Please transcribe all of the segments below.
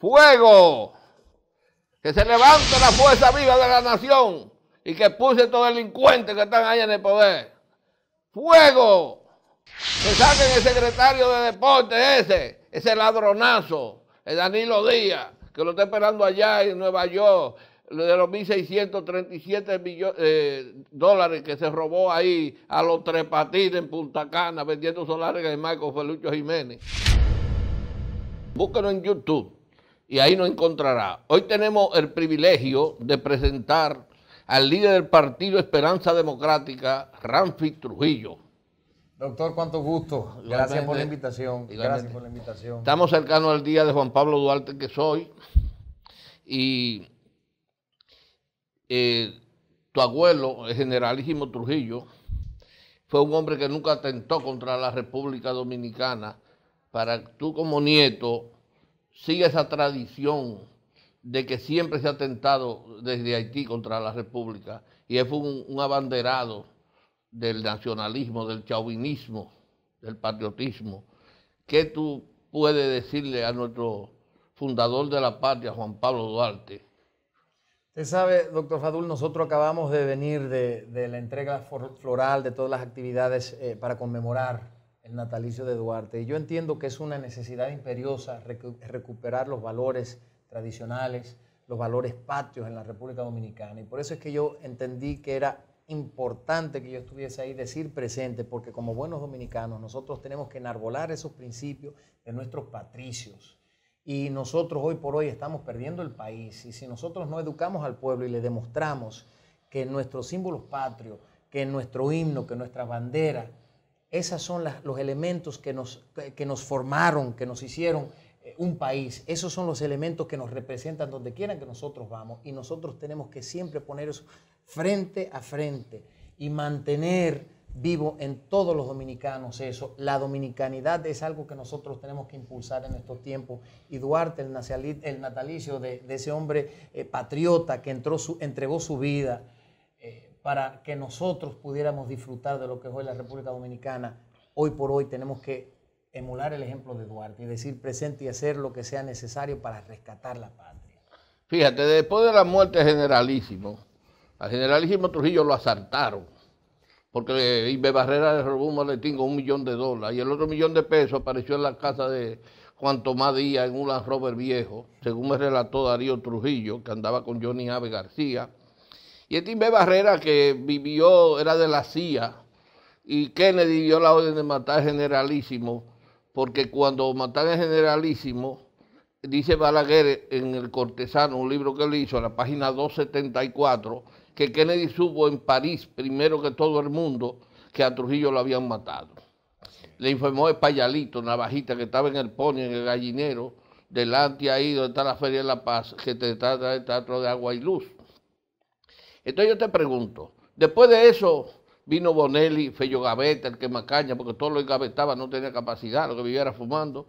fuego, que se levante la fuerza viva de la nación y que expulse a estos delincuentes que están ahí en el poder. Fuego, que saquen el secretario de deporte ese ladronazo, el Danilo Díaz, que lo está esperando allá en Nueva York, de los 1.637 millones dólares que se robó ahí a los Tres Patines en Punta Cana, vendiendo solares de Marco Felucho Jiménez. Búsquenlo en YouTube y ahí nos encontrará. Hoy tenemos el privilegio de presentar al líder del partido Esperanza Democrática, Ramfi Trujillo. Doctor, cuánto gusto. Igualmente, gracias por la invitación. Igualmente. Gracias por la invitación. Estamos cercanos al día de Juan Pablo Duarte, que soy, y tu abuelo, el generalísimo Trujillo, fue un hombre que nunca atentó contra la República Dominicana. Para que tú como nieto siga esa tradición de que siempre se ha atentado desde Haití contra la República, y él fue un abanderado del nacionalismo, del chauvinismo, del patriotismo. ¿Qué tú puedes decirle a nuestro fundador de la patria, Juan Pablo Duarte? Usted sabe, doctor Fadul, nosotros acabamos de venir de la entrega floral, de todas las actividades para conmemorar el natalicio de Duarte. Y yo entiendo que es una necesidad imperiosa recuperar los valores tradicionales, los valores patrios en la República Dominicana. Y por eso es que yo entendí que era importante que yo estuviese ahí, decir presente, porque como buenos dominicanos nosotros tenemos que enarbolar esos principios de nuestros patricios. Y nosotros hoy por hoy estamos perdiendo el país, y si nosotros no educamos al pueblo y le demostramos que nuestros símbolos patrios, que nuestro himno, que nuestra bandera, esos son los elementos que nos formaron, que nos hicieron un país, esos son los elementos que nos representan donde quiera que nosotros vamos, y nosotros tenemos que siempre poner eso frente a frente y mantener vivo en todos los dominicanos eso. La dominicanidad es algo que nosotros tenemos que impulsar en estos tiempos, y Duarte, el natalicio de ese hombre patriota que entregó su vida para que nosotros pudiéramos disfrutar de lo que es hoy la República Dominicana. Hoy por hoy tenemos que emular el ejemplo de Duarte y decir presente y hacer lo que sea necesario para rescatar la patria. Fíjate, después de la muerte del generalísimo, al generalísimo Trujillo lo asaltaron, porque Ibe Barrera de Robumo le tingo $1 millón y el otro $1 millón apareció en la casa de Juan Tomás Díaz en un Land Rover viejo, según me relató Darío Trujillo, que andaba con Johnny Ave García. Y este Ibe Barrera, que vivió, era de la CIA, y Kennedy dio la orden de matar al generalísimo, porque cuando mataron al generalísimo, dice Balaguer en El Cortesano, un libro que él hizo, en la página 274, que Kennedy supo en París, primero que todo el mundo, que a Trujillo lo habían matado. Le informó el payalito, navajita, que estaba en el pony, en el gallinero, delante ahí donde está la Feria de la Paz, que te trata del Teatro de Agua y Luz. Entonces yo te pregunto, después de eso vino Bonelli, Fello Gaveta, el que Macaña, porque todo lo que gavetaban no tenía capacidad, lo que viviera fumando.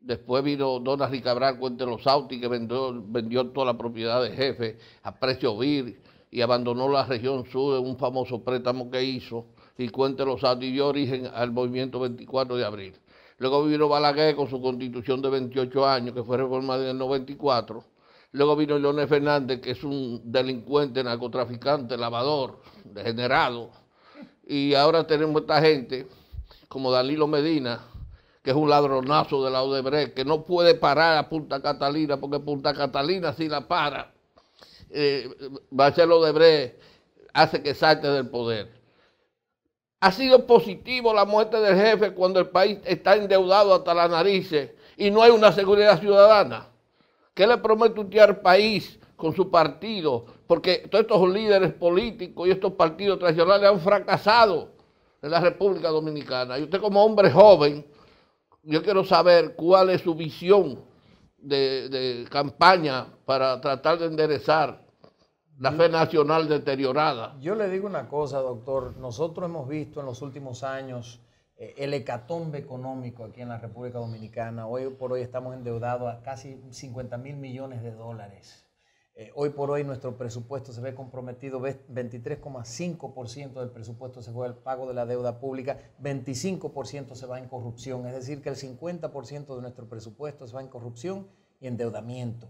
Después vino Dona Ricabral, Cuente los Sauti, que vendió toda la propiedad de jefe a precio vil, y abandonó la región sur en un famoso préstamo que hizo, y Cuente los Autos, y dio origen al movimiento 24 de abril. Luego vino Balaguer con su constitución de 28 años, que fue reformada en el 94. Luego vino Leonel Fernández, que es un delincuente, narcotraficante, lavador, degenerado. Y ahora tenemos esta gente, como Danilo Medina, que es un ladronazo de la Odebrecht, que no puede parar a Punta Catalina, porque Punta Catalina sí la para. Marcelo Odebrecht hace que salte del poder. Ha sido positivo la muerte del jefe cuando el país está endeudado hasta las narices y no hay una seguridad ciudadana. ¿Qué le promete usted al país con su partido? Porque todos estos líderes políticos y estos partidos tradicionales han fracasado en la República Dominicana. Y usted, como hombre joven, yo quiero saber cuál es su visión de campaña para tratar de enderezar la fe nacional deteriorada. Yo le digo una cosa, doctor. Nosotros hemos visto en los últimos años el hecatombe económico aquí en la República Dominicana. Hoy por hoy estamos endeudados a casi $50 mil millones. Hoy por hoy nuestro presupuesto se ve comprometido. 23,5% del presupuesto se fue al pago de la deuda pública, 25% se va en corrupción. Es decir, que el 50% de nuestro presupuesto se va en corrupción y endeudamiento.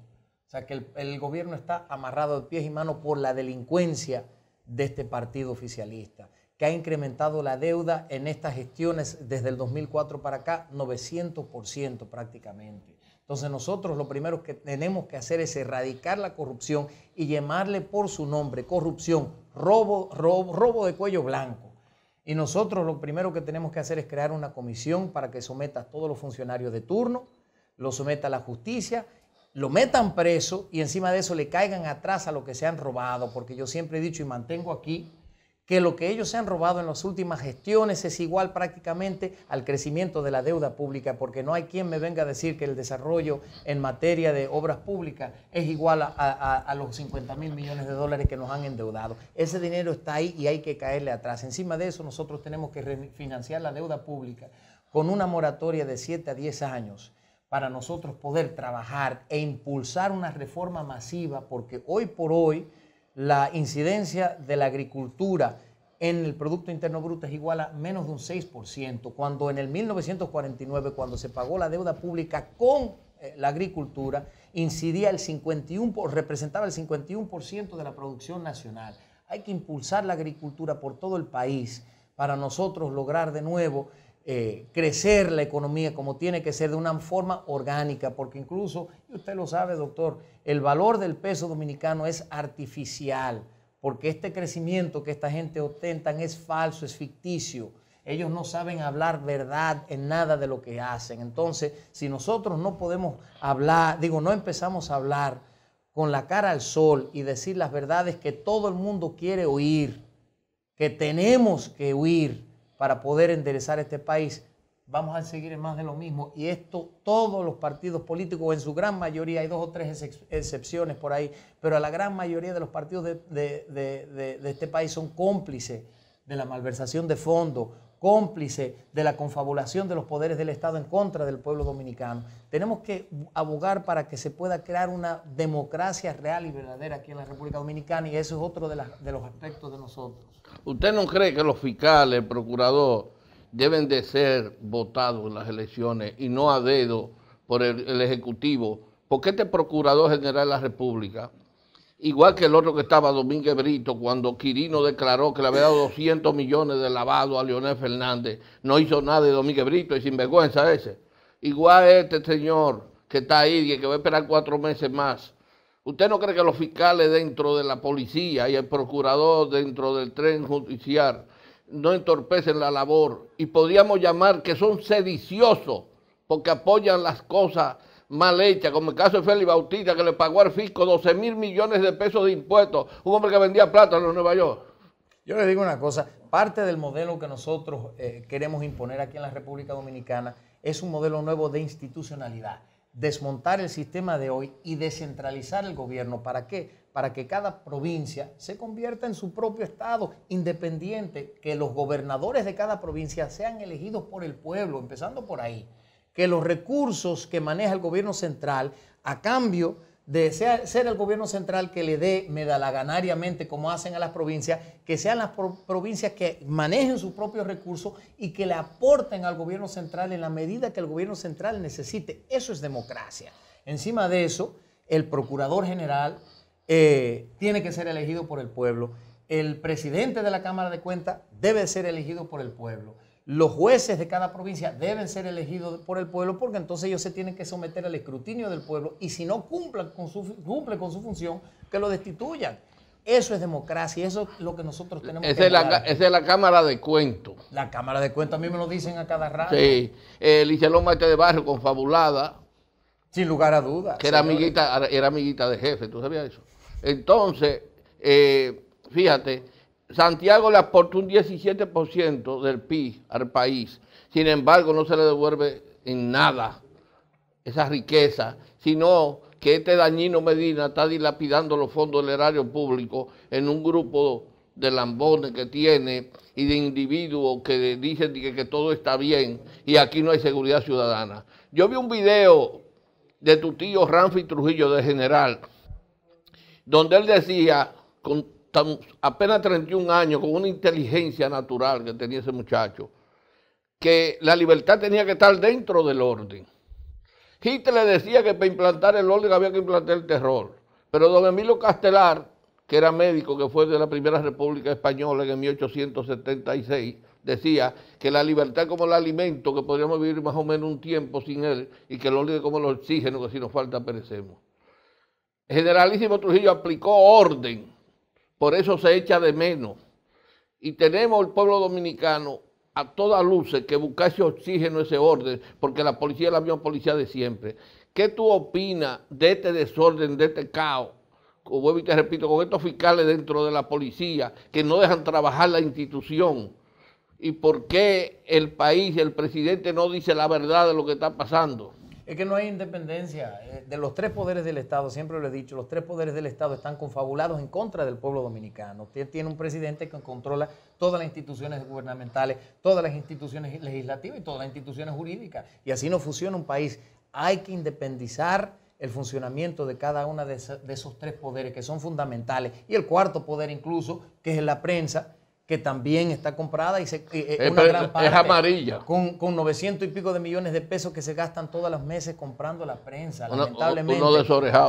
O sea que el gobierno está amarrado de pies y manos por la delincuencia de este partido oficialista, que ha incrementado la deuda en estas gestiones desde el 2004 para acá 900% prácticamente. Entonces nosotros lo primero que tenemos que hacer es erradicar la corrupción y llamarle por su nombre: corrupción, robo de cuello blanco. Y nosotros lo primero que tenemos que hacer es crear una comisión para que someta a todos los funcionarios de turno, lo someta a la justicia, lo metan preso y encima de eso le caigan atrás a lo que se han robado, porque yo siempre he dicho y mantengo aquí que lo que ellos se han robado en las últimas gestiones es igual prácticamente al crecimiento de la deuda pública, porque no hay quien me venga a decir que el desarrollo en materia de obras públicas es igual a los 50.000 millones de dólares que nos han endeudado. Ese dinero está ahí y hay que caerle atrás. Encima de eso nosotros tenemos que refinanciar la deuda pública con una moratoria de 7 a 10 años para nosotros poder trabajar e impulsar una reforma masiva, porque hoy por hoy la incidencia de la agricultura en el Producto Interno Bruto es igual a menos de un 6%, cuando en el 1949, cuando se pagó la deuda pública con la agricultura, incidía el 51%, representaba el 51% de la producción nacional. Hay que impulsar la agricultura por todo el país para nosotros lograr de nuevo crecer la economía como tiene que ser, de una forma orgánica, porque incluso, y usted lo sabe, doctor, el valor del peso dominicano es artificial, porque este crecimiento que esta gente ostenta es falso, es ficticio. Ellos no saben hablar verdad en nada de lo que hacen. Entonces, si nosotros no podemos hablar, no empezamos a hablar con la cara al sol y decir las verdades que todo el mundo quiere oír, que tenemos que oír, para poder enderezar este país, vamos a seguir en más de lo mismo. Y esto todos los partidos políticos, en su gran mayoría, hay dos o tres excepciones por ahí, pero la gran mayoría de los partidos de este país son cómplices de la malversación de fondos, cómplices de la confabulación de los poderes del Estado en contra del pueblo dominicano. Tenemos que abogar para que se pueda crear una democracia real y verdadera aquí en la República Dominicana, y eso es otro de los aspectos de nosotros. ¿Usted no cree que los fiscales, el procurador, deben de ser votados en las elecciones y no a dedo por el Ejecutivo? Porque este procurador general de la República, igual que el otro que estaba, Domínguez Brito, cuando Quirino declaró que le había dado 200 millones de lavado a Leonel Fernández, no hizo nada de Domínguez Brito, y sinvergüenza ese. Igual este señor que está ahí y que va a esperar 4 meses más. ¿Usted no cree que los fiscales dentro de la policía y el procurador dentro del tren judicial no entorpecen la labor? Y podríamos llamar que son sediciosos porque apoyan las cosas mal hechas, como el caso de Félix Bautista, que le pagó al fisco 12.000 millones de pesos de impuestos, un hombre que vendía plátano en Nueva York. Yo le digo una cosa, parte del modelo que nosotros queremos imponer aquí en la República Dominicana es un modelo nuevo de institucionalidad. Desmontar el sistema de hoy y descentralizar el gobierno. ¿Para qué? Para que cada provincia se convierta en su propio estado independiente, que los gobernadores de cada provincia sean elegidos por el pueblo, empezando por ahí, que los recursos que maneja el gobierno central, a cambio de ser el gobierno central que le dé medalaganariamente, como hacen a las provincias, que sean las provincias que manejen sus propios recursos y que le aporten al gobierno central en la medida que el gobierno central necesite. Eso es democracia. Encima de eso, el procurador general tiene que ser elegido por el pueblo. El presidente de la Cámara de Cuentas debe ser elegido por el pueblo. Los jueces de cada provincia deben ser elegidos por el pueblo, porque entonces ellos se tienen que someter al escrutinio del pueblo, y si no cumple con su función, que lo destituyan. Eso es democracia, eso es lo que nosotros tenemos que hacer. Esa es la Cámara de Cuentos. La Cámara de Cuentos, a mí me lo dicen a cada rato. Sí, Licelón Marte de Barrio, confabulada. Sin lugar a dudas. Que era amiguita de jefe, ¿tú sabías eso? Entonces, fíjate, Santiago le aportó un 17% del PIB al país. Sin embargo, no se le devuelve en nada esa riqueza, sino que este dañino Medina está dilapidando los fondos del erario público en un grupo de lambones que tiene y de individuos que dicen que todo está bien y aquí no hay seguridad ciudadana. Yo vi un video de tu tío Ramfi Trujillo, de general, donde él decía, con apenas 31 años, con una inteligencia natural que tenía ese muchacho, que la libertad tenía que estar dentro del orden. Hitler decía que para implantar el orden había que implantar el terror, pero don Emilio Castelar, que era médico, que fue de la primera República Española en 1876, decía que la libertad como el alimento, que podríamos vivir más o menos un tiempo sin él, y que el orden como el oxígeno, que si nos falta perecemos. Generalísimo Trujillo aplicó orden, por eso se echa de menos. Y tenemos el pueblo dominicano a todas luces que busca ese oxígeno, ese orden, porque la policía es la misma policía de siempre. ¿Qué tú opinas de este desorden, de este caos? Como vuelvo y te repito, con estos fiscales dentro de la policía que no dejan trabajar la institución. ¿Y por qué el país, el presidente no dice la verdad de lo que está pasando? Es que no hay independencia. De los tres poderes del Estado, siempre lo he dicho, los tres poderes del Estado están confabulados en contra del pueblo dominicano. Usted tiene un presidente que controla todas las instituciones gubernamentales, todas las instituciones legislativas y todas las instituciones jurídicas. Y así no funciona un país. Hay que independizar el funcionamiento de cada uno de esos tres poderes que son fundamentales. Y el cuarto poder incluso, que es la prensa, que también está comprada y una gran parte es amarilla. Con 900 y pico de millones de pesos que se gastan todos los meses comprando la prensa. Lamentablemente,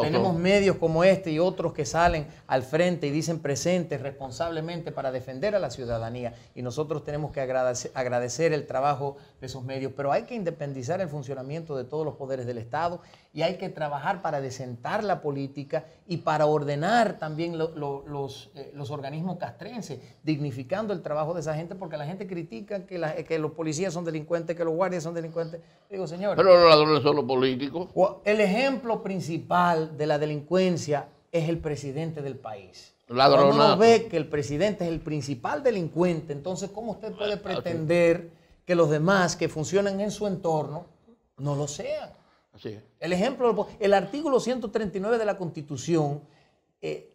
tenemos medios como este y otros que salen al frente y dicen presentes responsablemente para defender a la ciudadanía. Y nosotros tenemos que agradecer el trabajo de esos medios. Pero hay que independizar el funcionamiento de todos los poderes del Estado y hay que trabajar para desentar la política y para ordenar también los organismos castrenses, dignificar el trabajo de esa gente, porque la gente critica que los policías son delincuentes, que los guardias son delincuentes. Digo, señores, pero los ladrones son los políticos. El ejemplo principal de la delincuencia es el presidente del país. Ladronazo. Cuando uno ve que el presidente es el principal delincuente, entonces ¿cómo usted puede pretender que los demás que funcionan en su entorno no lo sean? Así es. El ejemplo, el artículo 139 de la Constitución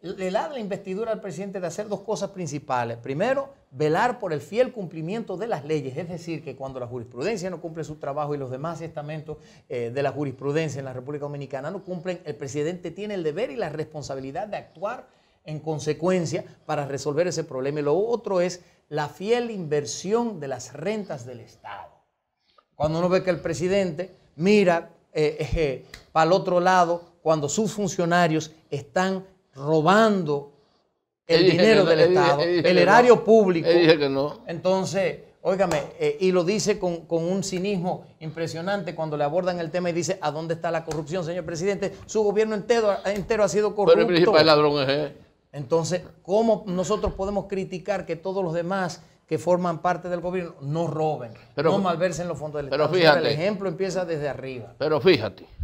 le da la investidura al presidente de hacer dos cosas principales. Primero, velar por el fiel cumplimiento de las leyes, es decir, que cuando la jurisprudencia no cumple su trabajo y los demás estamentos de la jurisprudencia en la República Dominicana no cumplen, el presidente tiene el deber y la responsabilidad de actuar en consecuencia para resolver ese problema. Y lo otro es la fiel inversión de las rentas del Estado. Cuando uno ve que el presidente mira para el otro lado cuando sus funcionarios están robando el dinero del Estado, el erario público. Entonces, óigame, y lo dice con un cinismo impresionante cuando le abordan el tema y dice, ¿a dónde está la corrupción, señor presidente? Su gobierno entero ha sido corrupto. Pero el principal ladrón es él. Entonces, ¿cómo nosotros podemos criticar que todos los demás que forman parte del gobierno no roben, no malversen los fondos del Estado? Pero fíjate, el ejemplo empieza desde arriba. Pero fíjate,